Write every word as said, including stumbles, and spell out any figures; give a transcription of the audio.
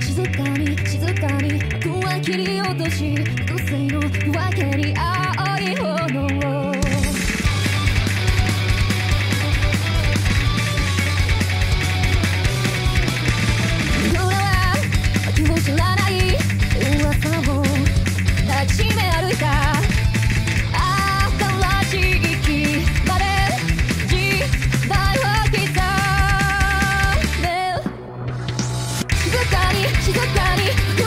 静かに静かに悪は切り落とし土星の夜明けに青い炎を夜は秋を知らない噂を抱きしめ歩いた新しい息まで時代を刻める静かに静かに